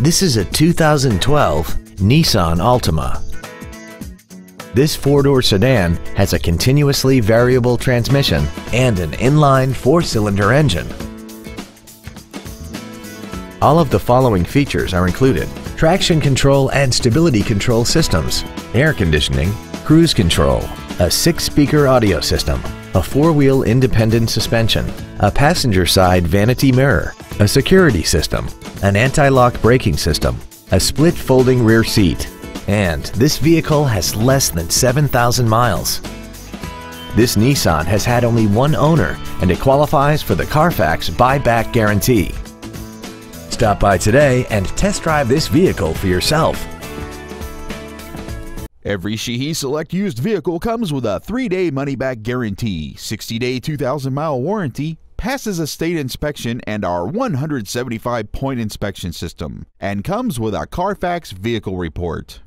This is a 2012 Nissan Altima. This four-door sedan has a continuously variable transmission and an inline four-cylinder engine. All of the following features are included: traction control and stability control systems, air conditioning, cruise control, a 6-speaker audio system, a 4-wheel independent suspension, a passenger side vanity mirror, a security system, an anti-lock braking system, a split folding rear seat, and this vehicle has less than 7,000 miles. This Nissan has had only one owner and it qualifies for the Carfax buyback guarantee. Stop by today and test drive this vehicle for yourself. Every Sheehy Select used vehicle comes with a 3-day money-back guarantee, 60-day 2,000-mile warranty, passes a state inspection and our 175-point inspection system, and comes with a Carfax vehicle report.